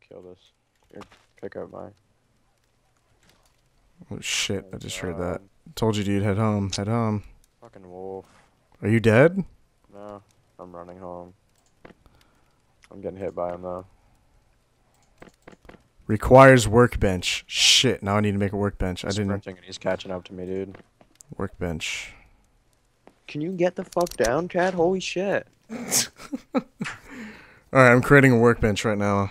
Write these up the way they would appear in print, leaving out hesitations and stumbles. to kill this. Here, pick up my... Oh, shit. I just heard that. Told you, dude. Head home. Head home. Fucking wolf. Are you dead? No. I'm running home. I'm getting hit by him, though. Requires workbench. Shit. Now I need to make a workbench. Sprinting and he's catching up to me, dude. Workbench. Can you get the fuck down, Chad? Holy shit. Alright, I'm creating a workbench right now.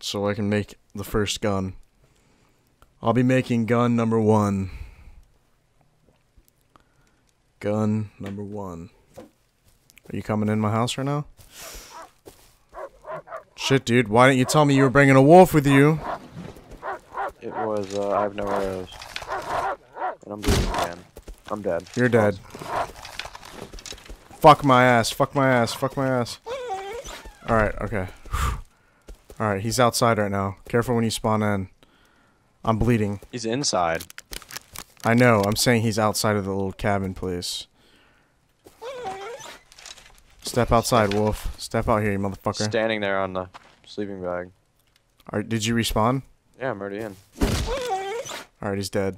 So I can make the first gun. I'll be making gun number one. Gun number one. Are you coming in my house right now? Shit, dude. Why didn't you tell me you were bringing a wolf with you? It was, I have no arrows. And I'm bleeding again. I'm dead. You're dead. Fuck my ass. Fuck my ass. Fuck my ass. Alright, okay. Alright, he's outside right now. Careful when you spawn in. I'm bleeding. He's inside. I know. I'm saying he's outside of the little cabin place. Step outside, wolf. Step out here, you motherfucker. Standing there on the sleeping bag. Alright, did you respawn? Yeah, I'm already in. Alright, he's dead.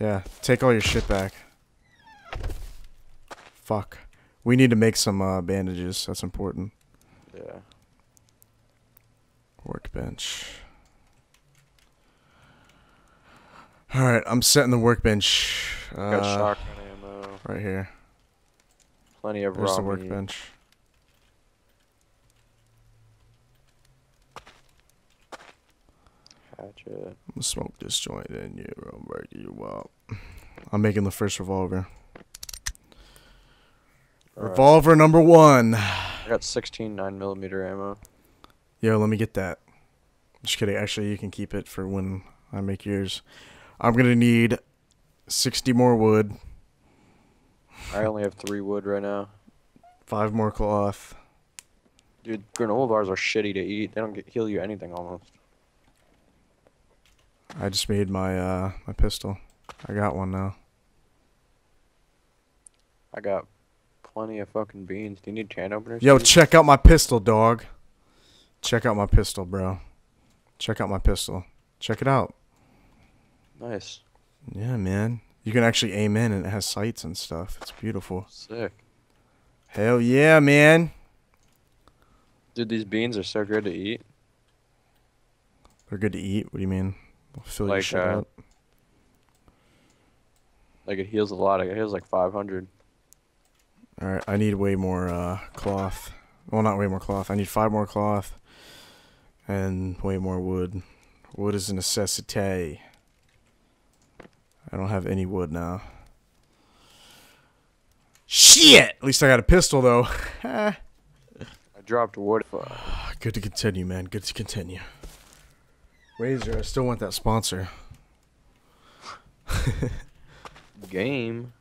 Yeah, take all your shit back. Fuck. We need to make some bandages. That's important. Yeah. Workbench. Alright, I'm setting the workbench. Got shotgun ammo. Right here. Plenty of raw meat. There's the workbench. Hatchet. I'm gonna smoke this joint in you, real break you up. I'm making the first revolver. All revolver right. Number one. I got 16 9mm ammo. Yo, let me get that. Just kidding. Actually, you can keep it for when I make yours. I'm gonna need 60 more wood. I only have 3 wood right now. 5 more cloth. Dude, granola bars are shitty to eat. They don't heal you anything almost. I just made my my pistol. I got one now. I got plenty of fucking beans. Do you need can openers? Yo, check out my pistol, dog. Check out my pistol, bro. Check out my pistol. Check it out. Nice. Yeah, man. You can actually aim in and it has sights and stuff. It's beautiful. Sick. Hell yeah, man. Dude, these beans are so good to eat. They're good to eat? What do you mean? They'll fill your shit up. Like it heals a lot. It heals like 500. Alright, I need way more cloth. Well, not way more cloth. I need 5 more cloth. And way more wood. Wood is a necessity. I don't have any wood now. Shit! At least I got a pistol, though. I dropped wood. Good to continue, man. Good to continue. Razer, I still want that sponsor. Game?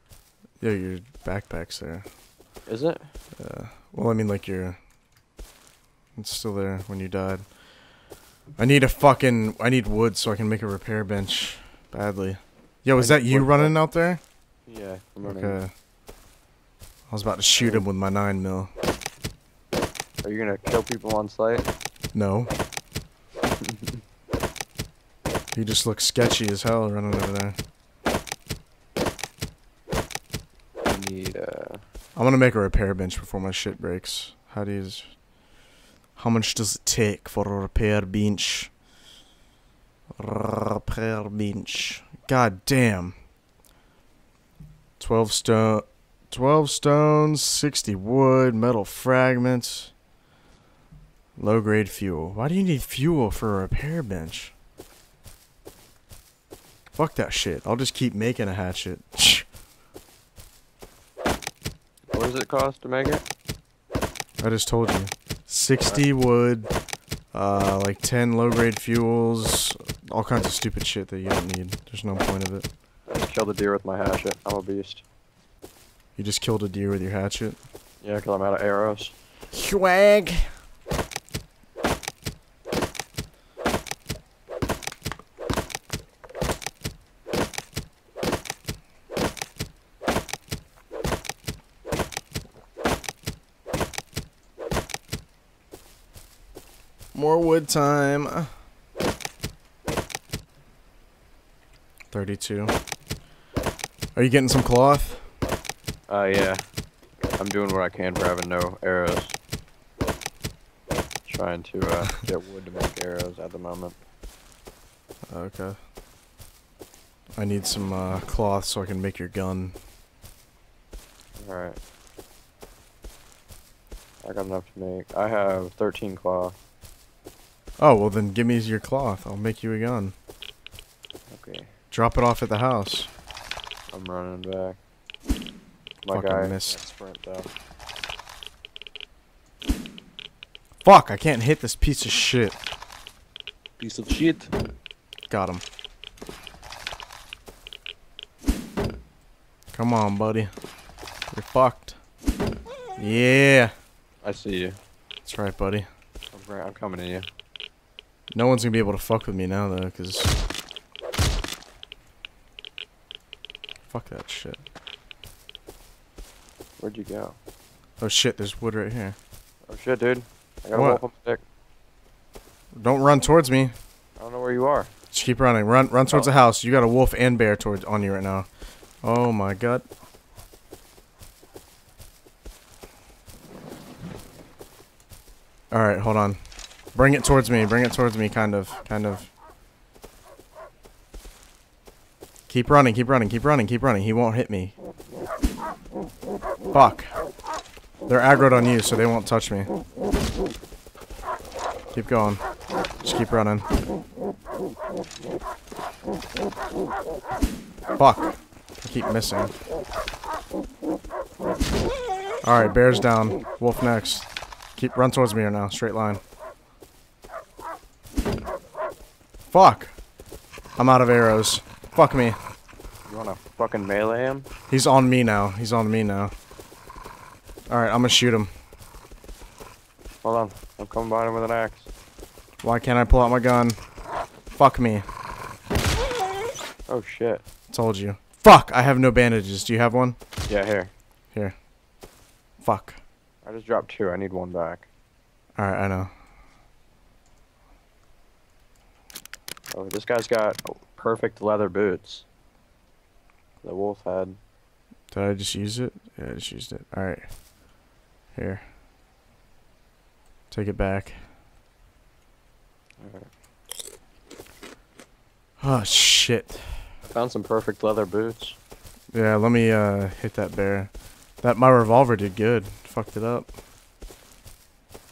Yeah, your backpack's there. Is it? Well, I mean, like, your... It's still there when you died. I need a fucking... I need wood so I can make a repair bench. Badly. Yo, is that you running out there? Yeah, I'm running. Okay. I was about to shoot him with my 9mm. Are you gonna kill people on sight? No. He just looks sketchy as hell running over there. I need, I'm gonna make a repair bench before my shit breaks. How much does it take for a repair bench? Repair bench. God damn. 12 stones, 60 wood, metal fragments, low grade fuel. Why do you need fuel for a repair bench? Fuck that shit. I'll just keep making a hatchet. What does it cost to make it? I just told you. 60 wood, like 10 low grade fuels. All kinds of stupid shit that you don't need. There's no point of it. I just killed a deer with my hatchet. I'm a beast. You just killed a deer with your hatchet? Yeah, because I'm out of arrows. Swag! More wood time. 32. Are you getting some cloth? Yeah. I'm doing what I can for having no arrows. Trying to get wood to make arrows at the moment. Okay. I need some cloth so I can make your gun. Alright. I got enough to make. I have 13 cloth. Oh, well then give me your cloth. I'll make you a gun. Okay. Drop it off at the house. I'm running back. My guy missed. Fuck, I can't hit this piece of shit. Piece of shit. Got him. Come on, buddy. You're fucked. Yeah. I see you. That's right, buddy. I'm coming at you. No one's gonna be able to fuck with me now, though, because... Fuck that shit. Where'd you go? Oh shit, there's wood right here. Oh shit, dude. I got a wolf stick. Don't run towards me. I don't know where you are. Just keep running. Run towards the house. You got a wolf and bear on you right now. Oh my god. Alright, hold on. Bring it towards me. Bring it towards me, kind of. Keep running, keep running, keep running, keep running. He won't hit me. Fuck. They're aggroed on you, so they won't touch me. Keep going. Just keep running. Fuck. I keep missing. Alright, bear's down. Wolf next. Run towards me right now. Straight line. Fuck. I'm out of arrows. Fuck me. You wanna fucking melee him? He's on me now. He's on me now. Alright, I'm gonna shoot him. Hold on. I'm coming by him with an axe. Why can't I pull out my gun? Fuck me. Oh shit. Told you. Fuck! I have no bandages. Do you have one? Yeah, here. Here. Fuck. I just dropped two. I need one back. Alright, I know. Oh, this guy's got perfect leather boots. The wolf had. Did I just use it? Yeah, I just used it. Alright. Here. Take it back. Alright. Oh, shit. I found some perfect leather boots. Yeah, let me hit that bear. My revolver did good. Fucked it up.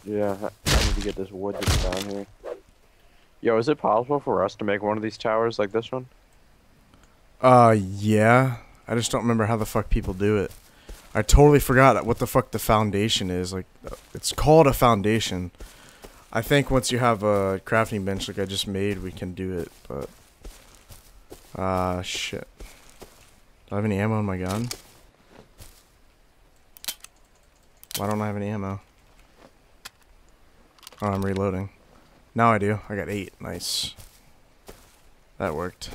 Yeah, I need to get this wood that's down here. Yo, is it possible for us to make one of these towers like this one? Yeah. I just don't remember how the fuck people do it. I totally forgot what the fuck the foundation is. Like, it's called a foundation. I think once you have a crafting bench like I just made, we can do it, but... shit. Do I have any ammo in my gun? Why don't I have any ammo? Oh, I'm reloading. Now I do. I got 8. Nice. That worked.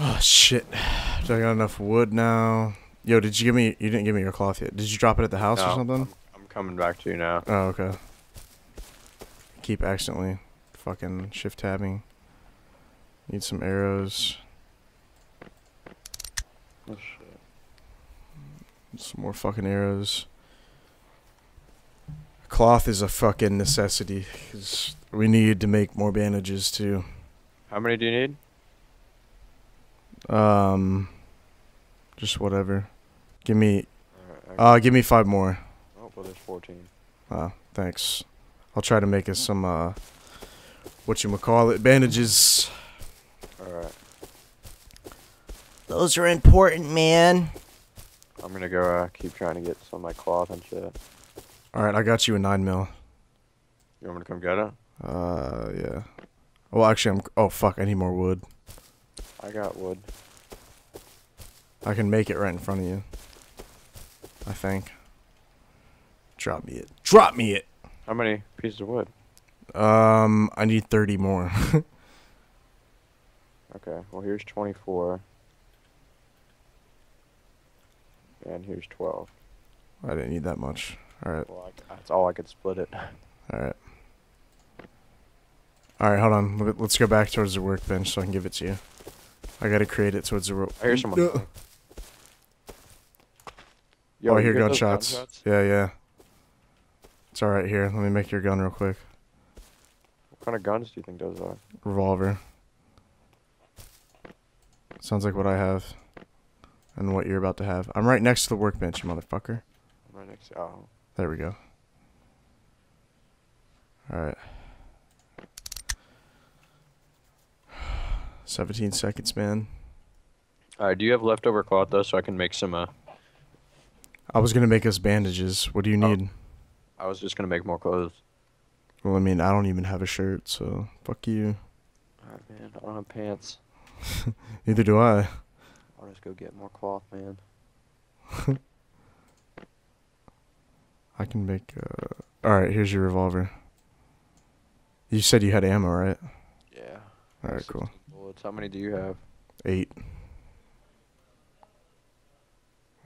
Oh, shit. Do I got enough wood now? Yo, did you give me... You didn't give me your cloth yet. Did you drop it at the house or something? I'm coming back to you now. Oh, okay. Keep accidentally fucking shift-tabbing. Need some arrows. Oh, shit. Some more fucking arrows. Cloth is a fucking necessity, 'cause we need to make more bandages, too. How many do you need? Just whatever. Give me, give me 5 more. Oh, well, there's 14. Thanks. I'll try to make us some, whatchamacallit, bandages. Alright. Those are important, man. I'm gonna go, keep trying to get some of my cloth and shit. Alright, I got you a 9mm. You want me to come get it? Yeah. Well, actually, oh, fuck, I need more wood. I got wood. I can make it right in front of you. I think. Drop me it. Drop me it! How many pieces of wood? I need 30 more. Okay, well here's 24. And here's 12. I didn't need that much. Alright. Well, that's all I could split it. Alright. Alright, hold on. Let's go back towards the workbench so I can give it to you. I gotta create it towards the rope. I hear someone. Yo, oh, I hear gunshots. Yeah, yeah. It's alright here. Let me make your gun real quick. What kind of guns do you think those are? Revolver. Sounds like what I have. And what you're about to have. I'm right next to the workbench, you motherfucker. I'm right next to... Oh. There we go. Alright. 17 seconds, man. Alright, do you have leftover cloth, though, so I can make some, I was gonna make us bandages. What do you need? I was just gonna make more clothes. Well, I mean, I don't even have a shirt, so... Fuck you. Alright, man. I don't have pants. Neither do I. I'll just go get more cloth, man. I can make, Alright, here's your revolver. You said you had ammo, right? Yeah. Alright, cool. Bullets. How many do you have? 8.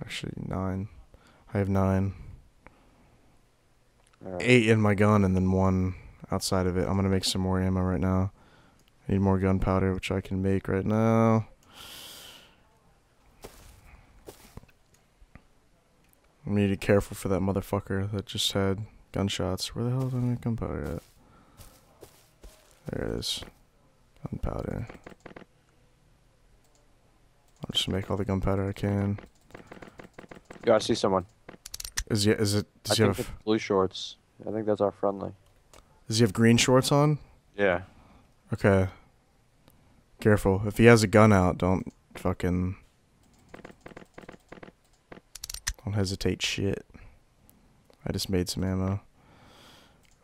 Actually, 9. I have 9. Right. 8 in my gun and then 1 outside of it. I'm gonna make some more ammo right now. I need more gunpowder, which I can make right now. I need to be careful for that motherfucker that just had gunshots. Where the hell did I make gunpowder at? There it is. Gunpowder. I'll just make all the gunpowder I can. Yo, I see someone. Is it? Does he have blue shorts? I think that's our friendly. Does he have green shorts on? Yeah. Okay. Careful. If he has a gun out, don't fucking... Don't hesitate shit. I just made some ammo.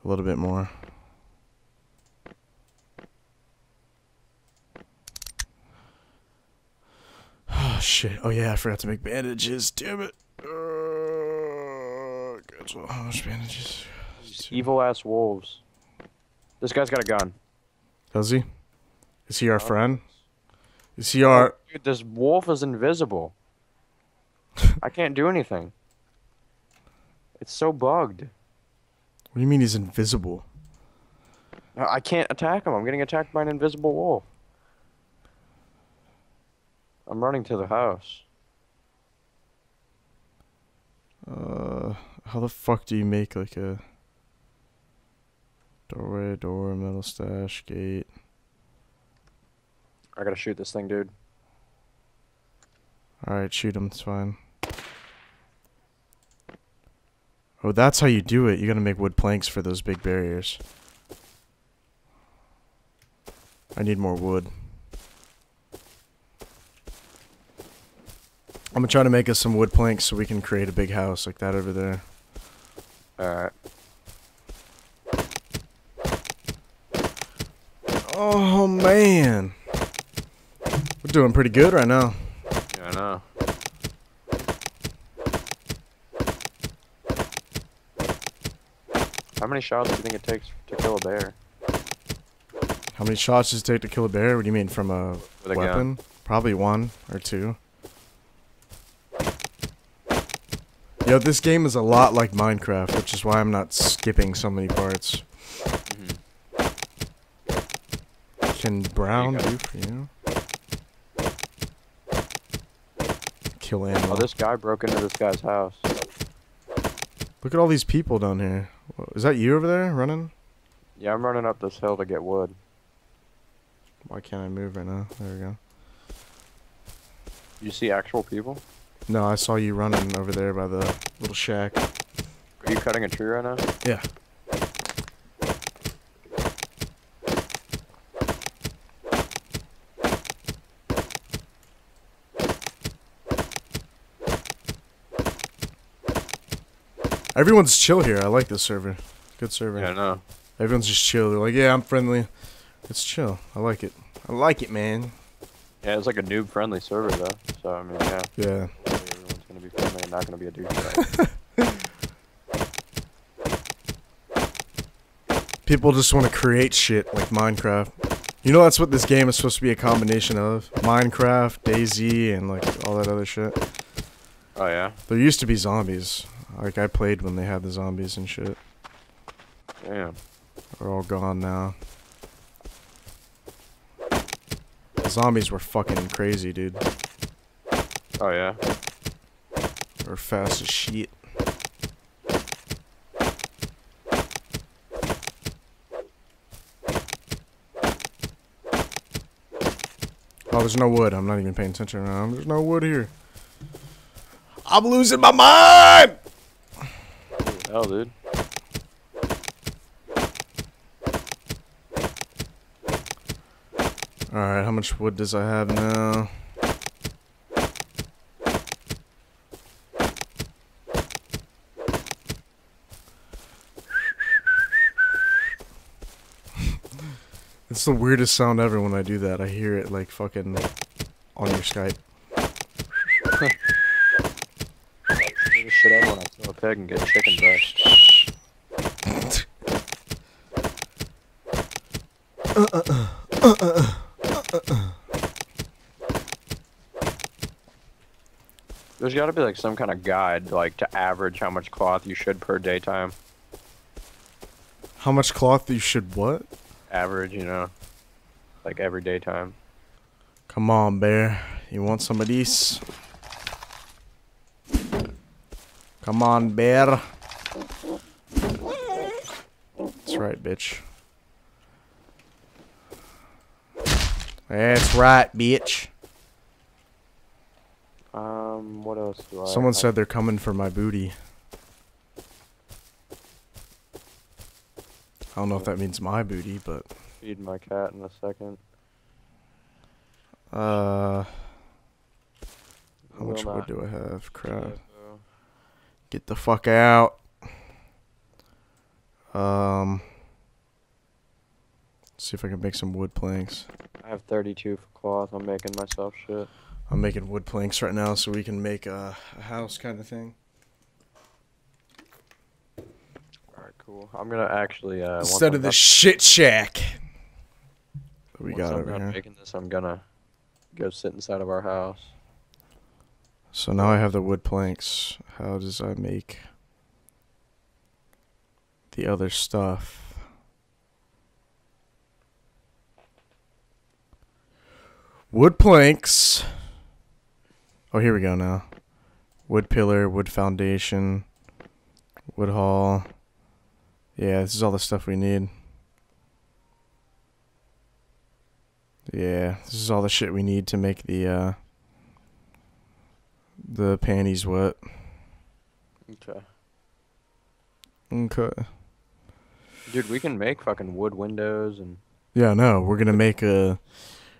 A little bit more. Oh shit. Oh yeah, I forgot to make bandages. Damn it. God, how much bandages? Evil ass wolves. This guy's got a gun. Does he? Is he our friend? Is he our... Dude, this wolf is invisible. I can't do anything. It's so bugged. What do you mean he's invisible? I can't attack him. I'm getting attacked by an invisible wolf. I'm running to the house. How the fuck do you make like a... Doorway, door, metal stash, gate. I gotta shoot this thing, dude. Alright, shoot him. It's fine. Oh, that's how you do it. You gotta make wood planks for those big barriers. I need more wood. I'm gonna try to make us some wood planks so we can create a big house like that over there. Alright. Oh, man. We're doing pretty good right now. Yeah, I know. How many shots do you think it takes to kill a bear? How many shots does it take to kill a bear? What do you mean, from a weapon? Gun. Probably 1 or 2. Yo, this game is a lot like Minecraft, which is why I'm not skipping so many parts. Mm-hmm. Can brown do for you? Kill animal. Oh, this guy broke into this guy's house. Look at all these people down here. Is that you over there, running? Yeah, I'm running up this hill to get wood. Why can't I move right now? There we go. You see actual people? No, I saw you running over there by the little shack. Are you cutting a tree right now? Yeah. Everyone's chill here. I like this server. Good server. Yeah, I know. Everyone's just chill. They're like, yeah, I'm friendly. It's chill. I like it. I like it, man. Yeah, it's like a noob-friendly server, though. So, I mean, yeah. Yeah. Everyone's gonna be friendly and not gonna be a douchebag. People just want to create shit like Minecraft. You know that's what this game is supposed to be a combination of? Minecraft, DayZ, and, like, all that other shit. Oh, yeah? There used to be zombies. Like, I played when they had the zombies and shit. Damn. They're all gone now. The zombies were fucking crazy, dude. Oh, yeah? They were fast as shit. Oh, there's no wood. I'm not even paying attention now. There's no wood here. I'm losing my mind! Hell, dude. Alright, how much wood does I have now? It's the weirdest sound ever when I do that. I hear it like fucking on your Skype. I want to throw a peg and get chicken breast. There's got to be like some kind of guide, like to average how much cloth you should per daytime. How much cloth you should what? Average, you know, like every daytime. Come on, bear. You want some of these? Come on, bear. That's right, bitch. That's right, bitch. What else do I... Someone said they're coming for my booty. I don't know if that means my booty, but... Feed my cat in a second. How much wood do I have? Crap. Get the fuck out. Let's see if I can make some wood planks. I have 32 for cloth. I'm making myself shit. I'm making wood planks right now so we can make a house kind of thing. Alright, cool. I'm gonna actually instead of the shit shack that we got over here. I'm making this, I'm gonna go sit inside of our house. So now I have the wood planks. How does I make the other stuff? Wood planks. Oh, here we go now. Wood pillar, wood foundation, wood haul. Yeah, this is all the stuff we need. Yeah, this is all the shit we need to make the panties wet. Okay. Okay. Dude, we can make fucking wood windows and... Yeah, no, we're gonna make a...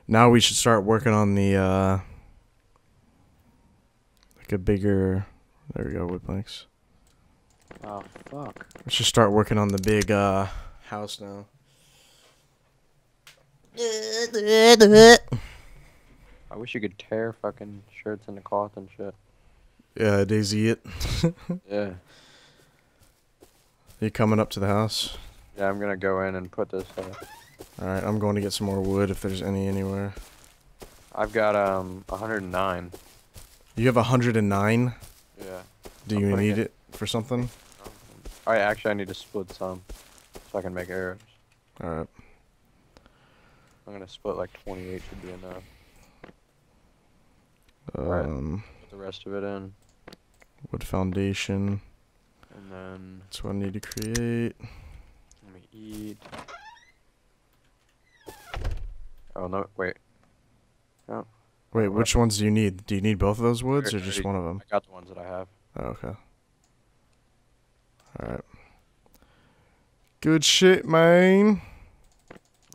Now we should start working on the, like a bigger... There we go, wood planks. Oh, fuck. We should start working on the big, house now. I wish you could tear fucking shirts into cloth and shit. Yeah, daisy it. Yeah. You coming up to the house? Yeah, I'm gonna go in and put this up. Alright, I'm going to get some more wood if there's any anywhere. I've got, 109. You have 109? Yeah. Do you need it for something? Alright, actually I need to split some. So I can make arrows. Alright. I'm gonna split like 28 should be enough. Right, put the rest of it in. Wood foundation. And then... That's what I need to create. Let me eat. Oh, no, wait. Oh. Wait, which ones do you need? Do you need both of those woods or just one of them? I got the ones that I have. Oh, okay. Alright. Good shit, man.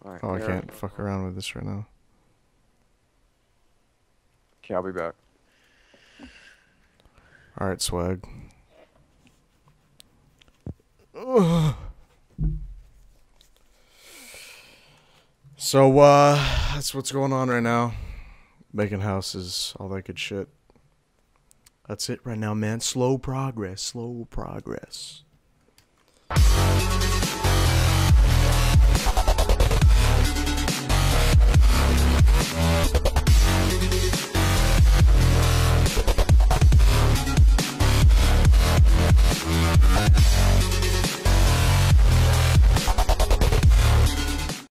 Right, oh, I can't fuck around with this right now. Yeah, I'll be back. Alright, swag. Ugh. So, that's what's going on right now. Making houses, all that good shit. That's it right now, man. Slow progress, slow progress.